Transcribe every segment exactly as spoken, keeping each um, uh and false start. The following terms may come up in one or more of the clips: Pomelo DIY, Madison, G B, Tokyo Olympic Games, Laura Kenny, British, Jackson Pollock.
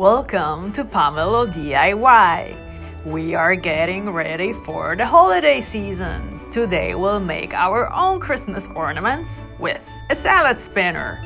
Welcome to Pomelo D I Y! We are getting ready for the holiday season! Today we'll make our own Christmas ornaments with a salad spinner!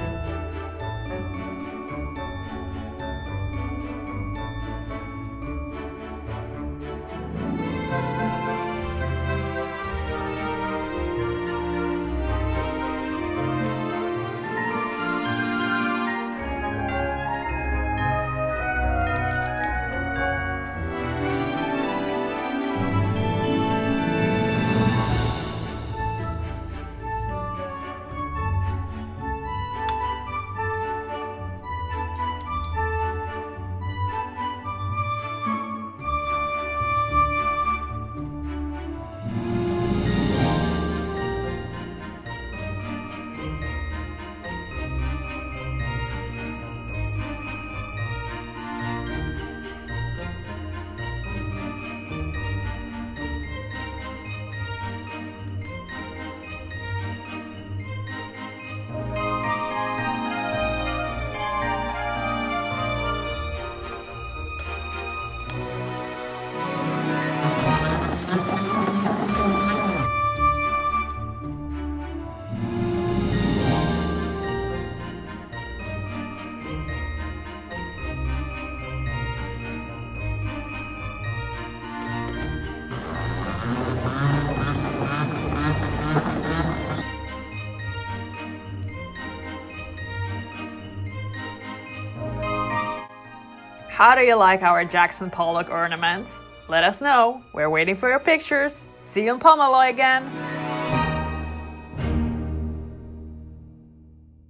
How do you like our Jackson Pollock ornaments? Let us know. We're waiting for your pictures. See you in Pomelo again.